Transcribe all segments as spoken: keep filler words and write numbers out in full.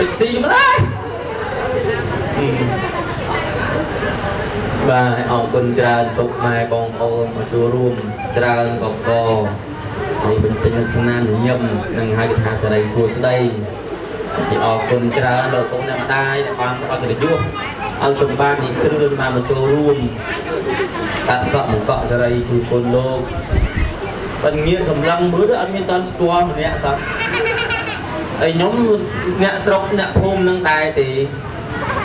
ติดซีมาเลยบ้านเอาคนจานตกไม้กองโอมาดูร่วมจานกองโอในเป็นจังหวัดสงขลาเนี่ยยิ่งหนึ่งห้ากิจการสลายส่วนสลายที่เอาคนจานเราต้องนำได้บางบางกิจยุบเอาชมบ้านนี่เคลื่อนมามาดูร่วมตัดสอบเกาะสลายถูกคนโลกเป็นเงี้ยสำลังมือด้วยอันมีตอนตัวมันเนี่ยสักไอ้น้องเนี่ยสก๊อตเนี่ยพุ่มนั่งตายตี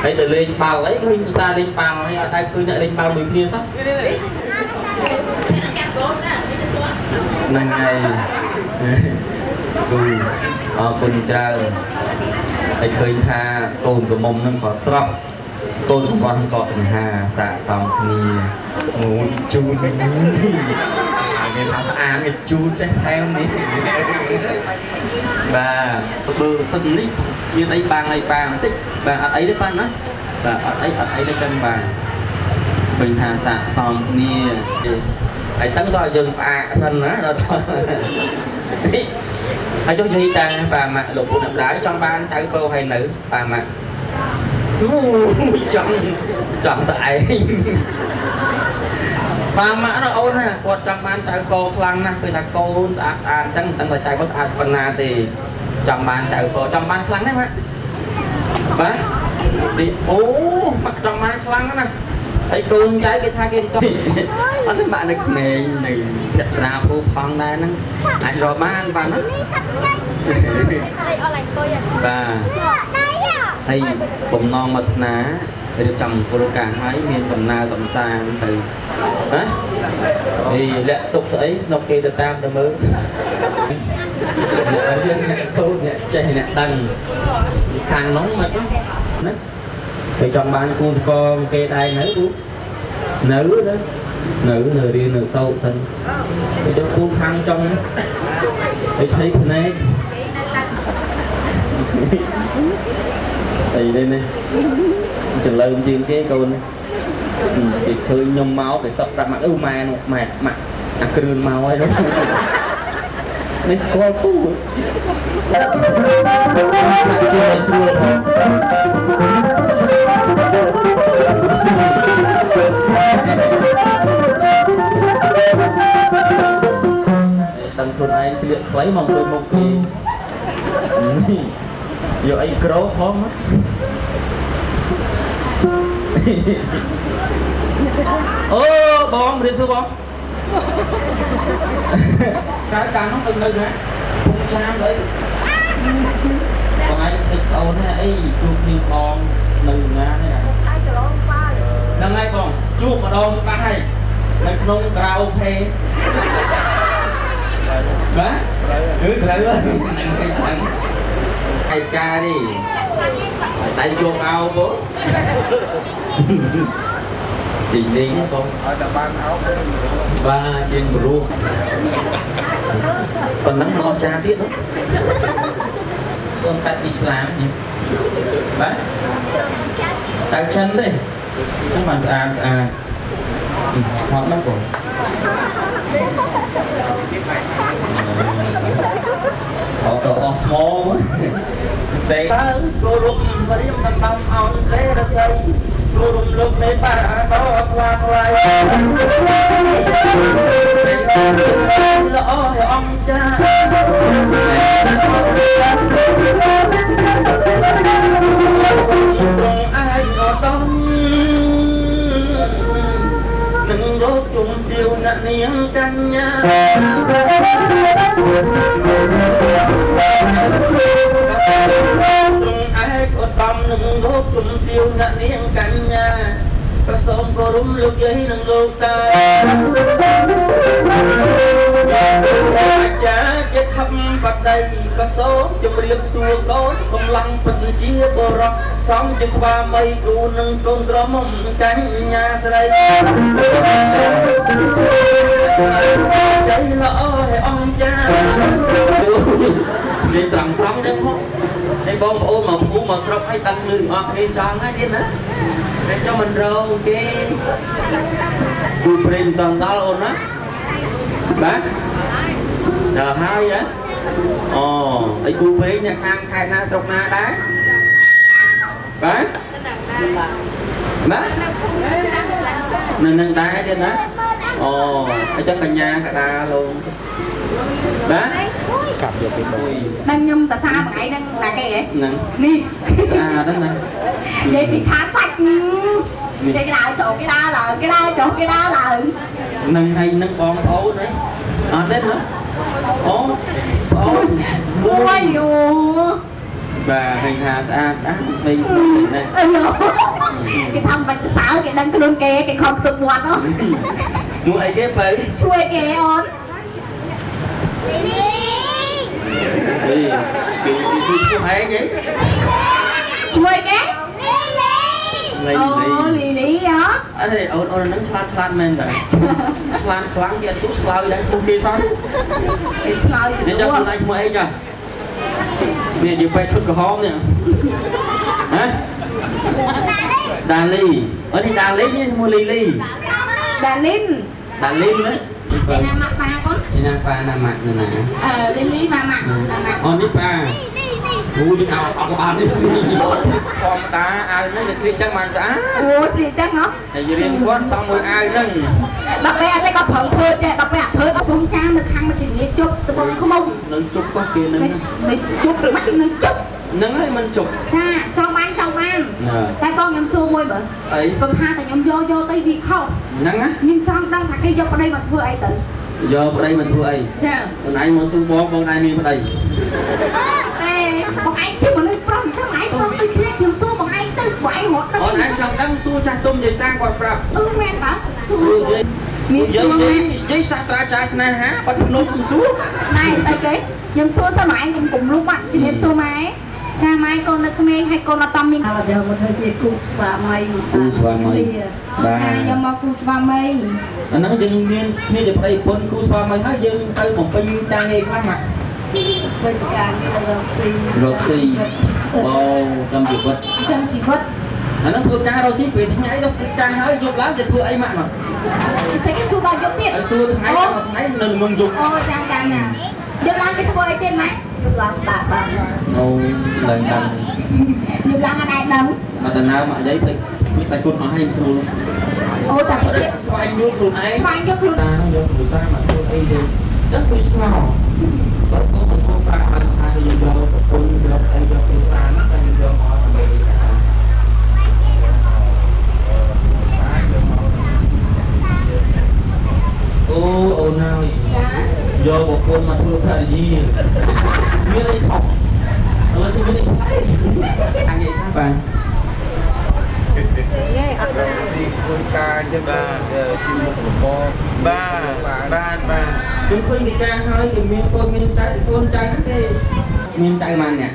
ไอ้แต่เล่นปลาไหลขึ้นซาเล่นปลาไอ้ตายขึ้นเนี่ยเล่นปลามือขึ้นสักนั่งไงดูเอาคนเจอไอ้เคยท่าโกนกับมมนั่งขอสก๊อตโกนกับวันขอสังหาสะสมนี่โอ้ยจูนแบบนี้มีภาษาอ่านมีจูนใจแทนนี่บาเบอร์สนิทยืนไอ้บางไอ้บางติ๊บบางอัดไอ้ได้บ้างนะบางอัดไอ้อัดไอ้ได้กันบางเป็นทางสะสมนี่ไอ้ตั้งตัวยืนอาสันนะเราตัวนี่ไอ้เจ้าชีตาบางมาหลบหลบหลายจอมบางใจโก้ให้หนึ่งบางมาจังจังแต่ปลาหมาเราเอานะปวดจังบานใจโกคลังนะคือนักโกสะอาดสะอาดจังตั้งแต่ใจก็สะอาดปัญนาตีจังบานใจโกจังบานคลังได้ไหมบ้าดิโอ้มาจังบานคลังนะไอ้โกนใจกินทากินจ้องอันนั้นบ้านนึกเมย์หนึ่งจัตราภูพองได้นั่งอันรอบ้านบ้านนั้นบ้าไอ้ผมนอนมาหนาเดี๋ยวจำโครงการให้เมียนตำนาตำซานไปฮะดีแหละตกเถยนกเกตตามแต่มือเนี่ยเรื่องเนี่ยโซ่เนี่ยใจเนี่ยตังทางน้องมันนะไปจำบ้านกูสกอร์เกตายหนึ่งกูหนึ่งนะหนึ่งหนึ่งเรียนหนึ่งโซ่สันไปเจอกูทางจงนะไปthấyคนนี้thì đây này trường lời ông chiên cái con thì khơi nhôm máu để sập ra mặt ưu mày một mệt mặt ăn cơm máu ấy đó nên coi cũ tăng thuần ai chỉ luyện lấy mong đôi mong kỳ giờ anh kéo khó mất ơ bom đi xuống bom cái càng nó bình bình á không sao đấy còn anh đực ồn này ấy chuột nhiều con nừng á này đang ngay còn chuột mà đòn ba hay mình không karaoke bá cứ thế thôi anh cái chẳngไอ้กาดิไอ้โยมเอาบ่จริงนี่นะผมบ้าจริงรู้ตอนนั้นมันเอาชาที่นั้นคนตัดอิสลามเนี่ยบ้าตัดฉันเลยฉันมันสะอาดสะอาดหอมมากกว่าเขาต่อออกมองแต่ถ้ากลุ่มบริมน้ำน้ำอ่อนเสรีใสกลุ่มลูกในป่าเขาคลาคลายแต่การเดินละอ้อยอมจ้าตรงไอ้หนุ่มต้องหนึ่งโลกจุ่มเดียวนั่นยังกันยาหนึ่งโลกจุ่มเดียวนั่นเองกันยาผสมก็รุ่มลูกใหญ่หนึ่งโลกตาอาจารย์จะทำปัจจัยผสมจำเรียบสัวก้อนกำลังปัญจีบรอกสองจะสวามัยกูหนึ่งกงกระหม่อมกันยาใส่ใจละอ้อยอ่อนจ้าในตรังตรังเด้งห้องในบ้องโอ้หม่อมผู้มาสรบให้ตังลืมออกในจางให้ดินะในเจ้ามันเราเก๋ดูเพลงตอนตาโอนนะบ้าเดี๋ยวให้นะอ๋อไอ้ดูเพลงเนี่ยข้างใครน่าสรบน่าได้ Bác Bác Nâng nâng tay trên đó. Ồ, chắc cả nhà cả đa luôn. Bác Nâng nhung ta xa bằng ấy đang là cái vậy? Nâng Nì Xa đó nè. Vậy thì khá sạch. Cái đa chỗ cái đa lợn, cái đa chỗ cái đa lợn. Nâng hay nâng con ố đấy. Ờ, đến hả? Ố Ố Ôi dù và hành hà xa xa đi này cái thằng bạch sáo cái đăng cái đôn kê cái con cực ngoan đó muốn lấy cái phải chui kê on đi đi chui hay cái chui cái lì lì lì đó ở đây ở ở nắng slan slan men đấy slan slan kia chút slau đấy không kia sao nên cho hôm nay mua ấy cho nè điều bay thuốc của hóm nè hả Dali ở đây Dali nhé mua Lily Dalin Dalin đấy đây là mặt ba con đây là ba nằm mặt này nè ờ Lily ba mặt nằm mặt on đi ba mua chỗ nào ông có bán đi con ta ai nó để xịt chắc màn xã mua xịt chắc nó để riêng con xong rồi ai nâng đặc biệt đây có phẳng phơi che đặc biệt phơi có bông cam được hàng mà chỉ nghe chụp từ bông không bông nâng chụp qua kia nâng nâng chụp được mắt nâng chụp nâng đấy mình chụp cha trong ăn trong ăn tay con nhắm xô môi bự con ha tay nhắm vô vô tay việt không nâng á nhưng trong đang thằng cái vô ở đây mà thưa ai tự vô ở đây mình thưa ai cha hôm nay mà xô bông bông này miên ở đây bọn anh chứ mà nơi prong chắc lại prong tôi khác chiều xua bọn anh tư của anh một đâu bọn anh chẳng đăng xua chặt tôm dây ta còn prong ừ mẹ bảo xua dây dây sạc ra trái này hả bắt nốt xua này sao kế nhóm xua sao mà anh cũng cùng lúc bạn chứ nhóm xua máy cha máy con nó không em hay con nó tâm mình à giờ một thời kỳ cú xóa mây cú xóa mây ba giờ mà cú xóa mây anh nói dừng nhiên như giờ đây con cú xóa mây hết dừng tay của mình đang nghe khác mặt Roxy bao trăm triệu vật trăm triệu vật nó thưa ca Roxy về thằng ấy đâu ca hơi dục lắm dịch thưa ấy mặn mà cái xua bao dục biết xua thằng ấy là thằng ấy nừng mừng dục ôi trang trang nè dục lắm cái thua ấy tên máy dục lắm bà bà ôi lần lần dục lắm anh ai đấm mà tần nào mà giấy tịch biết tài cột mà hay xua luôn ôi tài cột sao anh dục luôn ấy sao anh dục luôn ta không dục từ xa mà thua ấy đi rất vui sao bất cứ một số bạn anh hai giờ đâu tôi giờ đây giờ tôi xa mất anh giờ mọi người xa giờ mọi người ô ô nào giờ một con mà thương thầy gì biết đây không nó xin biết đây thấy anh ấy các bạn ca cho ba ba ba ba chúng tôi bị ca hơi thì miên con miên trái con trái cái miên trái mặn nè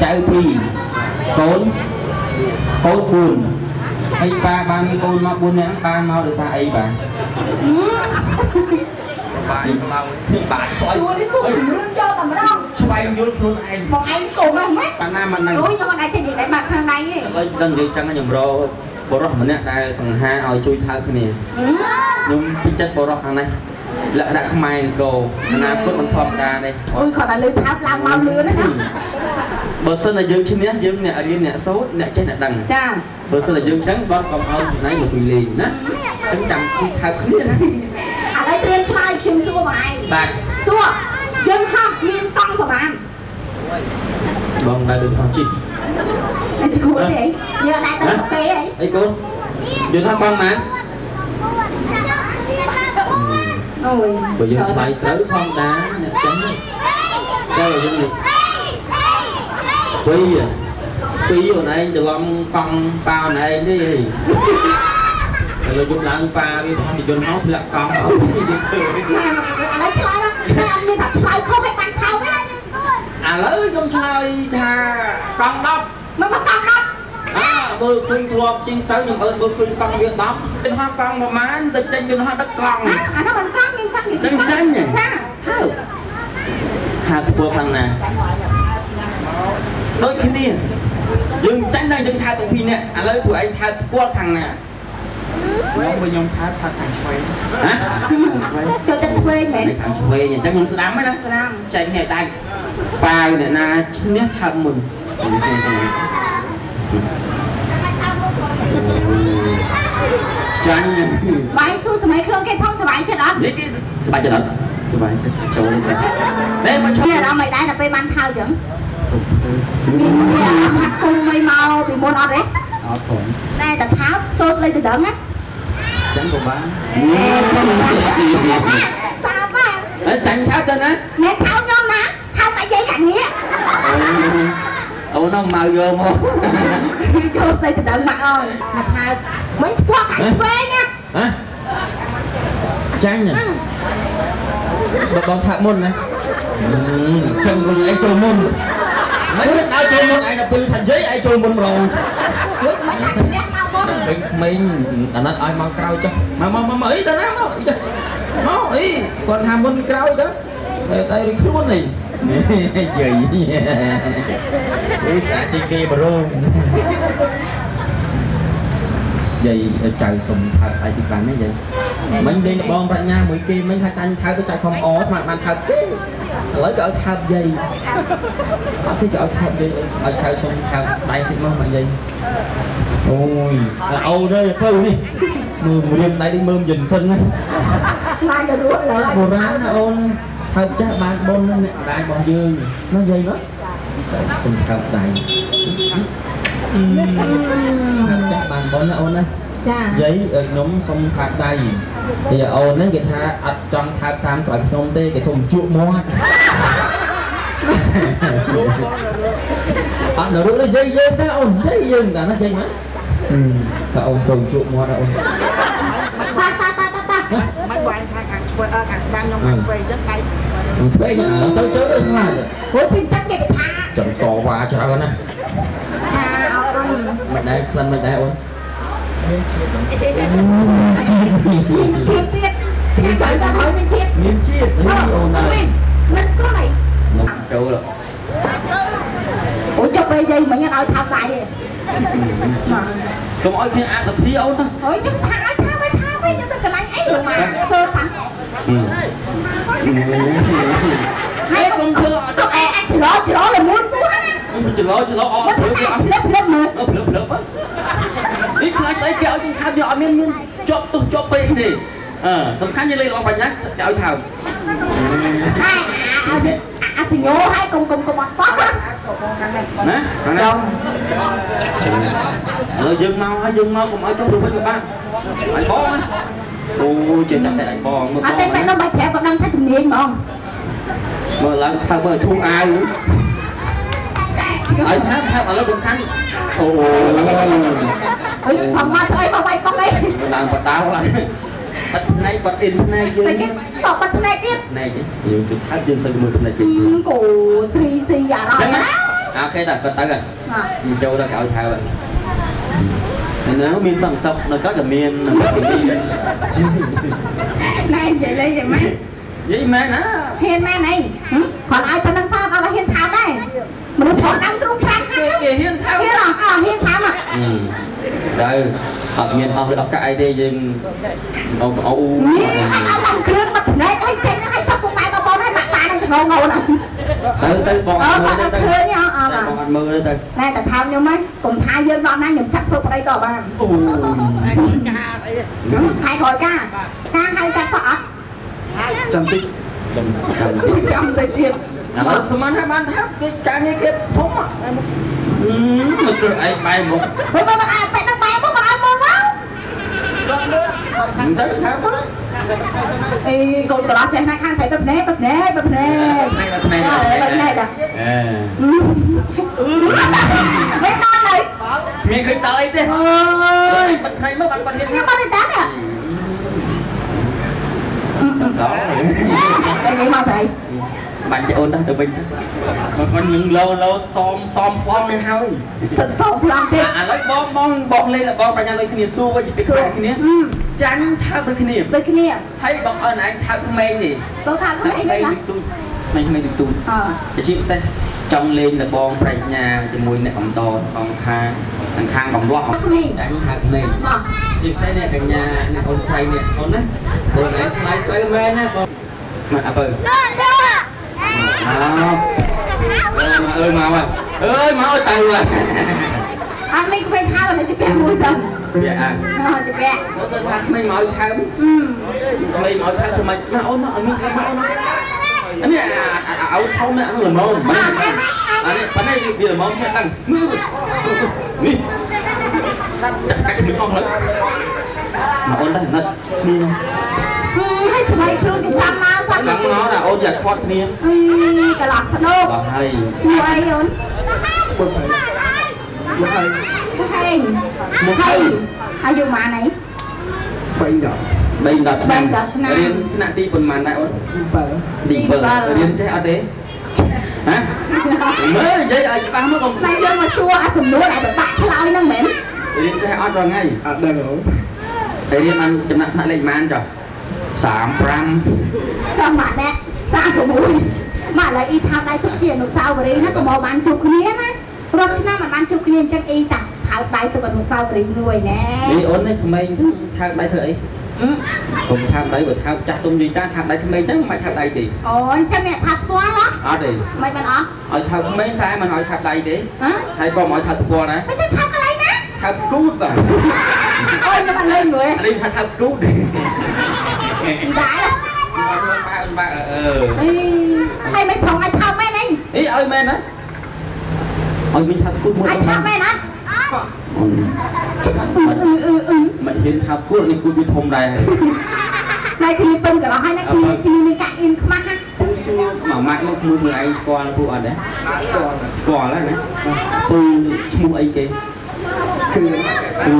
trái thì con con buồn hay ba ba mươi con mà buồn nè ba mau được xa ấy bà bài lao thì bài thôi sủi cho tầm đâu cho bài nhốt luôn anh bọn anh cùng anh hết cả nam mình này đối cho con này trên gì để mặt thằng này ấy đừng đi chăng nó nhầm rô bò róc mình nè đây sừng ha ao chui thau cái này nhưng chất bò róc thằng này lợn đã không may cầu nam cốt mình thọp ra đây ôi khỏi bà lưới tháp lao mau lưới đấy bờ sân là dương trên nét dương nè riêng nè xấu nè trên nè đằng bờ sân là dương trắng bón còn hơn nãy một thủy lì nè trắng trắng chui thau cái này lấy tiền sai kiếm xua bài bài xua dân học miền tông của bạn bằng đại đường học chi đại đường đấy giờ đại tây tây đấy ấy con đường học bằng mà bởi vì phải tới phong đá chấm đây là dân tuy tuy hồi nay được long phong tao này cái gì rồi dùng lá pa đi thì dùng máu thì lại còn ở cái cửa đấy lấy chai đó anh đi tập chai không phải bằng thau đấy à lấy trong chai thà con đắp nó có con đắp à bơ phun luộc trên tới nhưng ơn bơ phun con viên đắp trên hoa con mà má từ trên trên hoa đất con à nó bằng con nhưng chắc thì tranh tranh nhỉ thau thà thua thằng nè đôi khi nè dừng tranh đây dừng thà tụi pin nè à lấy tụi anh thà thua thằng nèน้องไปยงท้าท้าทางช่วยฮะจะจะช่วยไหมทางช่วยเนี่ยจะมึงสดำไหมนะสดำใจเนี่ยตาย ปลาเนี่ยนะเนื้อทำมุนจังเลยไปสู้สมัยเครื่องแก้พ่อสบายจะดัดนี่กี่สบายจะดัดสบายจะโจมเลยเด็กมันชอบเนี่ยเราไม่ได้แต่ไปมันเท่าจังมีเนี่ยผักตุ้งไม่เมามีมดอะไรได้แต่เท้าโจมเลยจะดังนะจังกบ้านี่สาวบ้าแล้วจังเท้าจะนะแม่เท้าน้องนะทำอะไรอย่างนี้เอาน้องมาเยอะมั้งโจมเลยจะดังมาอ่อนมาเท้าไม่พวกไก่เฟ้ยเนี่ยจังเนี่ยบอกบอกถามมุนไหมจังคนไอ้โจมุนไม่เป็นไอ้โจมุนไอ้หน้าปืนถังยิงไอ้โจมุนเราไม่แต่นั้นไอ้มังกรจ้ะมามามามาอีแต่นั้นมาอีจ้ะมาอีคนหามุนกราวจ้ะแต่แต่ริคุนนี่ใหญ่นี่สาจิกีบรูใจใจสมทับไอ้ติดการไม่ใหญ่มันเดินบอลปัญญาเหมือนกีมันทาจันทายก็ใจคอมอ๋อมันมันทับแล้วก็ทับใหญ่ที่จะทับใหญ่ไอ้ใจสมทับใจที่มันมันใหญ่โอ้ยเอาเลยเพิ่มนี่มือมือไหนที่มือหยินซึ่งนะมาจะรู้เลยโบราณนะโอนทับจ้าบางบนนั่นแหละได้บอลยืนมันใหญ่เนาะใจสมทับใจจับบางบนนะโอนนะยัยเอ๋ยน้องสมทับใจเดี๋ยวโอนนั่นกิท่าอัดจังทับตามต่อยน้องเต้กิส่งจุ่มม้อนอัดหนูรู้เลยยัยยัยนะโอนยัยยัยแต่นั่นยัยมั้ยแต่โอนส่งจุ่มม้อนนะโอนตาตาตาตาตาไม่ไหวค่ะการช่วยเออการสร้างน้องมันไปเยอะไปไปเนี่ยเจ้าเจ้าเรื่องอะไรโอ้ยเป็นจังเด็กท่าจังต่อว่าเจ้ากันนะไม่ได้พลันไม่ได้โอ้ยเชียบเชียบเชียบเชียบเชียบไปแล้วหอยเป็นเชียบเชียบโอ้ยมันสกอตมันเจ้าหรอโอ้ยจะไปยังเหมือนกันเอาทำไรก็อ้อยแค่อาสตีเอานะโอ้ยยังทำไอ้ทำไอ้ทำไอ้ยังต้องกระไรไอ้ลงมาโซ่สังไอ้ตรงเธอเจ้าแอ๊ะเฉลาะเฉลาะเลยมุ้นมันจะล้อจะล้ออ๋อเสือก็เล็บเล็บมือเออเล็บเล็บมั้งนี่ใครใส่เกี่ยวยังทำเดี๋ยวเอาเมียนเมียนจบตุกจบไปนี่เออสำคัญยังเลยลองไปนะเดี๋ยวเอาทำให้อาสิอาสิโง่ให้กลมกลมกลมป๊อปนะนะเออยืนเมาให้ยืนเมาผมเอาตัวดูไปกับบ้านไอ้บอลโอ้เจ็บจังแต่ไอ้บอลมาเต้นไปแล้วใบแผลก็ดังท่าถึงนี้มองเมื่อแล้วทำเมื่อทุ่งอายไอ้ท่าท่าอะไรสำคัญโอ้โหเฮ้ยทำมาเฮ้ยมาไปมาไปนางปัดตาอะไรปัดในปัดอินในยืนตอบปัดในกินในกินยืนจุดท่ายืนใส่มือปัดในกินกูซีซีอย่าร้องนะโอเคแต่ปัดตากันโจได้เก่าท่าแบบน้ำมีนสั่งจับแล้วก็จะมีนนายใจเลยยังไงยิ่งแม่นะเห็นแม่ไหนขอไอ้พนักงานเอาไปเห็นท้าได้มันขอนั่งตรงกลางนะเห็นท้าเห็นหรอเออเห็นท้าอ่ะได้เอาเมียนเอาเลยเอาไก่ได้ยิงเอาเอานี่ให้เอาลำเครื่องมาถึงได้ให้เจ๊ให้ชอบพวกไม้มาบอลให้หมาตานั่งจะงงๆนะเติร์เติร์บอลมือเติร์เติร์เนี่ยเอาบอลมือเติร์ได้แต่ท้าเนี่ยมั้ยกลุ่มท้าเยอะรอบนั้นยังจับพวกอะไรต่อบ้างโอ้ใครคอยกล้ากล้าใครจะสอบจำติดจำจำติดเดียวแล้วสมัยนั้นบ้านทับกิจการนี้เก็บผมอ่ะมันเกิดไอ้ใบมุกไปไปไปไปตั้งใบมุกมาเอามุกวะจังทับมั้ยไอ้คนกล้าใจนะข้างใส่แบบเน่แบบเน่แบบเน่แบบเน่แบบเน่จ้ะไม่ตายเลยมีใครตายสิบันไทยเมื่อบันประเทศเนี่ยบันไทยตายเนี่ยđó cái gì mà thầy bạn chạy ôn đó tụi mình còn còn những lâu lâu xòm xòm phong này hao sập sập làm thế à lấy bom bom bom lên là bom bây giờ lấy cái này xu với cái này cái này tránh tháp với cái này với cái này thấy bom ở này tháp không em gì tôi tháp không em đấy mày mày tụt cái chim xe trong lên là bom phải nhà thì mùi này ẩm to phòng khang thằng khang bóng loa tránh tháp này chim xe này cả nhà này ôn say này ôn đấyตัวไหนไล่ไปกันแม่นะมาเอาไป เออมาว่ะเออมาเอาเตาว่ะอันนี้ก็ไปท้าเราจะเป็นมือซ้ำเยอะอ่ะอ๋อจะแกะเราต้องท้าไม่มาท้าอืมไม่มาท้าทำไมมาเอามาเอามาเอามาอันนี้เอาเท่านั้นหรือมองอันนี้ตอนนี้เดี๋ยวมองแค่ตั้งมือนี่ไอ้มือมองเลยมาเอาได้นั่นให้สบายครูดิจำมาสักหลังน้องนะโอ้ยควักเนี้ยกระหลักสนุกช่วยย้อนมุกไฮมุกไฮมุกไฮอายุมาไหนไปดับไปดับชนะเรียนขณะตีปนมาได้อ้นตีเบอร์เรียนใช้อะไรฮะเมื่อใช้อะไรจะบ้าเมื่อก่อนใช้เรื่องมาตัวสมรู้อะไรแบบตักฉลาดนั่งเหม็นเรียนใช้อะไรไงอ่ะได้หรอเรียนมันจำหนักอะไรมาจ้ะสามพรังสามบาทแน่สามถุงมือมาเลยอีทำได้ทุกเกียร์หนุ่มสาวไปเลยนะก็มองบ้านจุกนี้นะรถชนะมันบ้านจุกเรียนจังอีต่างทำได้ตัวหนุ่มสาวไปเลยรวยแน่ดีอ้นเลยทำไมทำได้เถอะผมทำได้หมดทำจากตรงนี้จ้าทำได้ทำไมจ้าไม่ทำได้ดิโอ้ยจ้าแม่ทำตัวเหรออ๋อดิไม่มันอ๋อไอ้ทำไม่ได้มันไอ้ทำได้ดิไอ้ก็ไม่ทำตัวนะไม่ใช่ทำอะไรนะทำกู๊ดแบบโอ้ยมันเลยหนุ่ยอันนี้ทำกู๊ดดิได้ให้ไม่พองไอ้ทำแม่นี่เฮ้ยเอ้ยแม่นะเอ้ยมีทำกุ้งไอ้ทำแม่นะมันมันเห็นทำกุ้งนี่กุ้งมีทมได้ได้คือมีปนกับเราให้นะคือคือมีกะอินมากฮะปูซูหม่ามักมันมือมือไอ้ก่อนปูอ่ะเนี่ยก่อนแล้วนะปูชูไอ้เก๋คือปู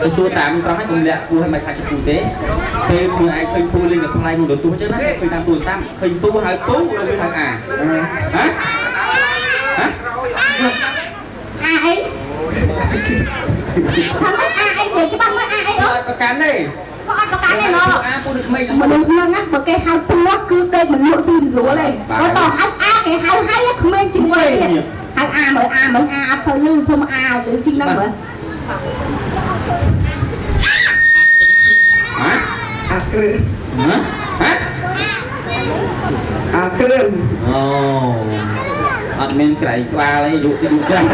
ปูซูตามตอนให้กลมแหละปูให้มันทานจะปูเต้เคยปูไอเคยปูเลยกับใครมึงโดนตัวจังนะเคยทำตัวซ้ำเคยปูหายปูเลยไม่ทำอ่ะฮะฮะไอทำไมไอเดี๋ยวจะบังไม่ไอเออประกันได้ก็อัดประกันได้เนาะมันดูเรื่องนะบอกแกหายปูคือเด็กมันโง่ซีนสัวเลยว่าต่อไอไอแกหายหายแล้วคือไม่จริงเลยหายอาเหมือนอาเหมือนอาอัดเซอร์ลื่นสมอาหรือจริงนั่นเหรออาเกลือฮะอาเกลือโอ้อัดเมนไก่ปลาอะไรอยู่ที่ดูจัง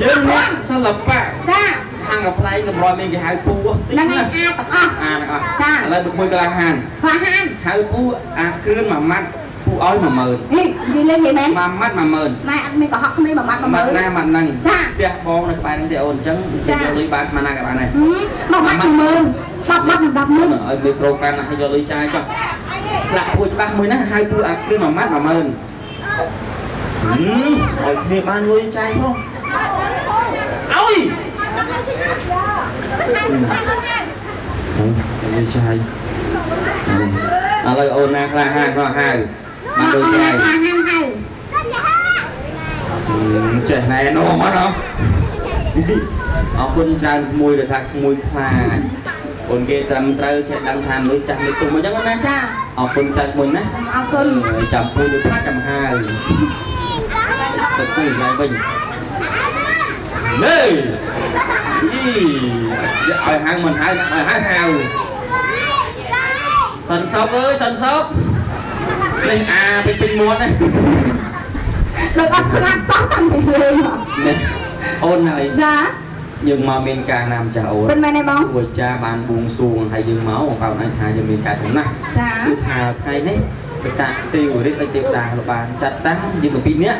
เยอะมากสลับปะจ้าทางกับไพร์กับรอยเมนกับหายปูนั่นไงอาตะอ้ออาตะอ้อจ้าแล้วดูมือกลางหันหัวหันหายปูอาเกลือหม่ามัดปูอ้อยหม่าเมินนี่ดีเลยดีไหมหม่ามัดหม่าเมินไม่อัดเมนกับฮักไม่หม่ามัดหม่าเมินหน้ามันนั่งจ้าเดี๋ยวมองในปลายนั่นเดี๋ยวโอนจังจะโยนลุยปลามาหน้ากับปลาไหนหม่ามัดหม่าเมินบับบับบับมือไอ้เมโครกันให้โยนลุยใจจ้ะหลักปูจะบักมือนะให้ปูอัดเกลือหม่ามัดหม่าเมินอืมไอ้เมบ้านลุยใจพ่อเอาอีกลุยใจอะไรโอนนาคลาห้าข้อห้ามาลุยใจเจ๋งไหนน้องมาเนาะเอาคนจานมวยเลยทักมวยคลาคนเกตรำเตอร์จะดังทานหรือจับมือตุ่มมาจังนะเอาคนจานมวยนะเอาคนจับมวยหรือพลาดจับหายตะกุยไรบินเน่ยี่เอาหางมันหายเอาหางหาวสันซอกเอ้ยสันซอกเล่นอาเป็นเป็นม้วนนะเราก็สลับซ้อมกันไปเลยเหรอโอนอะไรจ้ายังมาเมนกลางนำจ่าโอนเป็นไงในบ้องหัวจ่าบานบุงซูงไทยยังเมาของเราในไทยยังมีการถมนะจ้าคือหาไทยนี่จะตัดตีหัวเด็กตีตาหรือบานจัดตั้งยังกับปีเนี้ย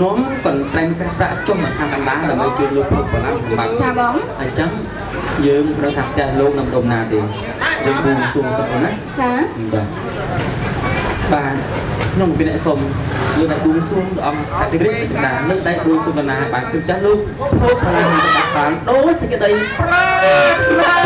น้องก่อนแต่งกระดาษจมทางกันบ้านเราไม่เจอลูกพกปลาบางจ่าบ้องไอ้จังยังเราทำแต่โลกนำดมนาตียังบุงซูงสักคนนะจ้าบานน้องเป็นไอ้สมเรื่องไอ้บุญซุ่มอมสกัดเรียกด่าเรื่องได้บุญซุ่มนาบานคือจัดลูกพวกพลังบานโอ้ยสกัดได้ปลา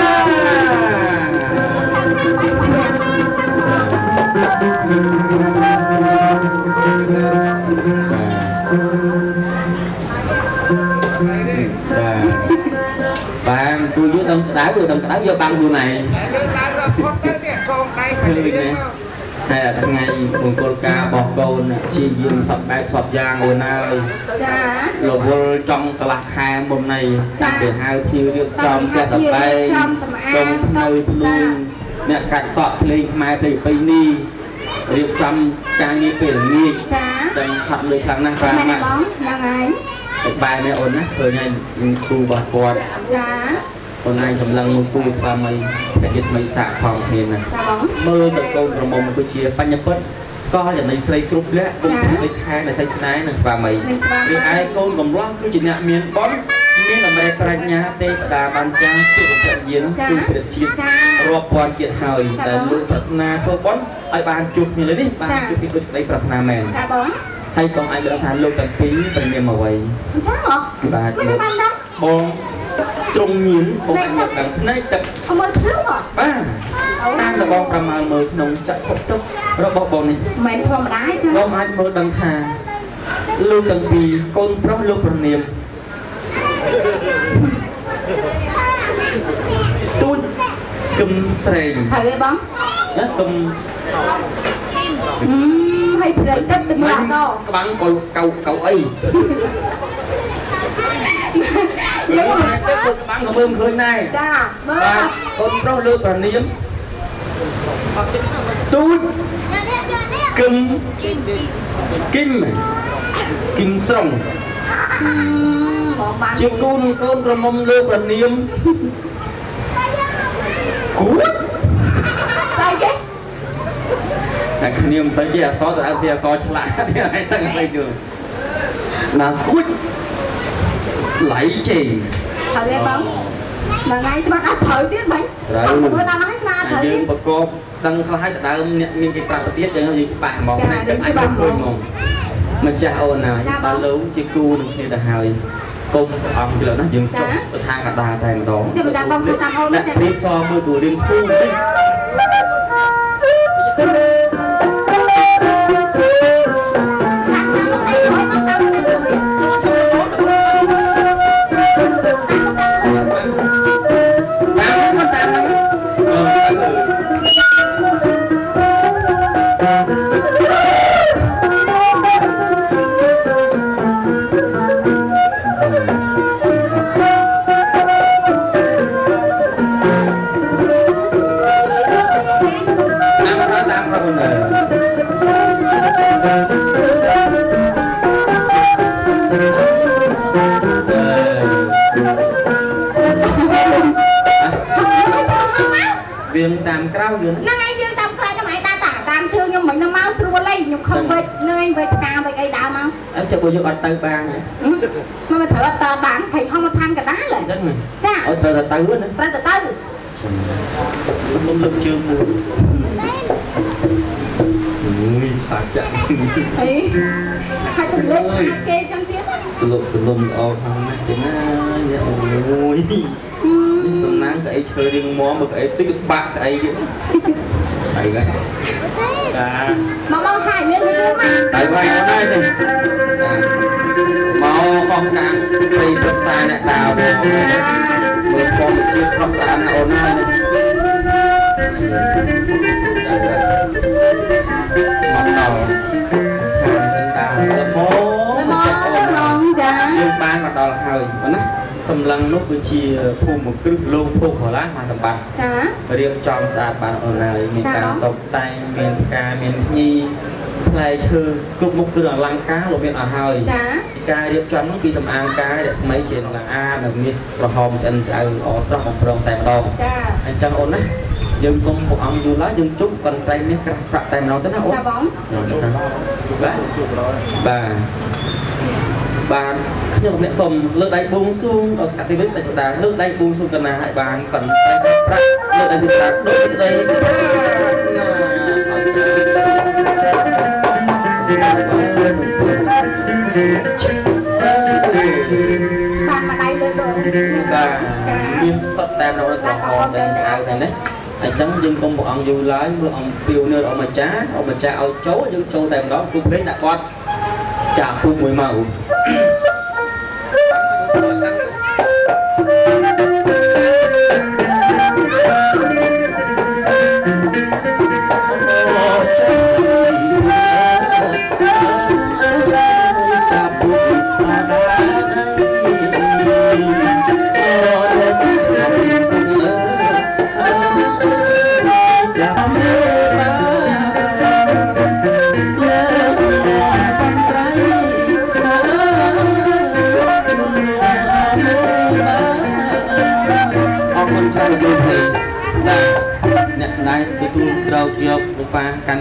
บานตัวยืดต้องกระด้างตัวต้องกระด้างเยอะบางตัวไหนhay là thằng ngày buồn cô ca bỏ con chi dương sập bát sập giang ngồi nơi lột vô trong cái lạc hai mồm này để hai chiêu được trong cái sập bay trong nơi luôn nè cắt sọt lên mai thì bay đi เรียบจำการนี้เปลี่ยนนี่แต่ผัดเลยครั้งนั่งกลางมายังไงไปแม่โอนนะเคยไงครูบาปอดคนไงกำลังมุกูสปามัยแต่ยึดไม่สะสมเพียงนะเมื่อตะโกนระมมกุเชียปัญญาพัฒน์ก็อย่างในสไลด์กรุ๊ปแล้วกรุ๊ปที่ใครในไซส์ไหนหนึ่งสปามัยในไอโกนกำลังคือจุดเนี้ยเมียนป้อนมีแต่ไม่ประหยัดแต่ประดาบันจังสุดแต่เย็นตุ่มเดือดชีพรอบปอนเกียรติหอยแต่ลูกปรัชนาเพื่อป้อนไอบานจุกนี่เลยนี่บานจุกที่เราจะได้ปรัชนาแมนให้กองไอเดือดทานลูกแต่ปีเป็นเมียมาไว้บานบองตรงยิ้มบองไอเดือดแบบในแต่บ้าตามแต่บองประมาณมือขนมจัดครบทุกระบบบองนี่ไม่พอมาได้ใช่ไหมบองไอมือดังขาลูกแต่ปีก้นเพราะลูกประเนียมตู้กึมเสร็จถ่ายไปบ้างแล้วกึมให้เพลงเต้นตึงหลังก็กบังเก่าเก่าเก่าไอ้แล้วก็เต้นตึงบังกับเบิ้มคืนนี้จ้าบ้าคนเราเลือกประเนียมตู้กึมกิมกิมส่งเจ้ากูนึงก้นกระมมเลือกประเนียมกูใส่เจ๊แต่ขณิมใส่เจ๊ซอสแต่เจ๊ซอสฉลาดนี่อะไรจังอะไรเดือดน้ำกุ้ยไหลเจี๋ยเท่าไรบ้างนางไงสมัครอัดเผยที่ไหนเรานางไงสมัครอัดเผยยืมประกอบตั้งเขาให้แต่เดิมเนี่ยมีกิจการประเทศอย่างนี้ที่ป่ามองในตึกอันดับคนมองมันจะเอาหน่าบาลูเจ้ากูนึงเนี่ยแต่หายก้มอมแล้วนะยืนจบทางกระดาษแทงดองนัดรีซอมือดูดึงคู่ดิ้งตามเกล้าอยู่นั่งไงเพียงตามใครน้ำไอ้ตาตาตามเชื่อยังเหมือนน้ำเมาสรุปเลยยังคงไปนั่งไงไปตามไปไอ้ดาวมั้งแล้วจะไปอยู่อัตตาบางเลยมันมาเถอะตาบางไข่ห้องมาทานกระด้างเลยจ้าอัตตาตาตื้นอัตตาตื้นมาสมลึกเชื่อมืออุ้ยสาจังเฮ้ยใครเป็นเล็กใครเกย์จำเพี้ยนลมลมออกทางไหนกันนะเนี่ยโอ้ยสำนักไอ้เชอร์ดิงมอมไอ้ติ๊กบักไอ้ยังไอ้กันมามองถ่ายเรื่องนี้มาถ่ายไว้ได้เลยมองคอมกลางไปปรึกษาเนี่ยดาวเปิดคอมชิดคอมสามนะโอนได้มองต่อตาตะโมตะโมร้องจ้ายืมบ้านมาต่อหายวันนั้นสำลังนกกุชีพูมกรึบโลงพวกหัวล้านมาสัมปันเรียบจอมสะอาดบานอ่อนเลยมีการตบไตเมียนกาเมียนยีพลายคือกรุบมุกเกลือลังก้าหลบเมียนอ่อนเลยกาเรียบจอมต้องปีสำอางกาเด็กสมัยเจนลังอาแบบนี้ประหอมจันใจอ๋อสระของโปร่งแต่ดองจันอ่อนนะยังคงพวกอังดูแลยังจุกปันไตเมียนกระปะไตเราแต่น่าอ่อนบ้าบ้าบานขยมเนี่ยสมเลือดได้บูมซูเราสกัดติวิสแต่จุดตาเลือดได้บูมซูกันนะให้บานฝันไปรักเลือดได้ติดตาโดนติดได้บานมาได้เลือดโดนบานยิ้มสดแดงเราได้กอดแดงเอาแต่เนี่ยไอ้จังยังคงบอกอังยูไลเมื่ออังปิวเนื้อออกมาจ้าออกมาจ้าเอาโจ้ยังโจ้แต่เราคุ้มเล่นหนักกว่าจากผู้มวยเมา คนชาวโยเทนได้เนี่ยนายติดตัวเราเกี่ยวกับการ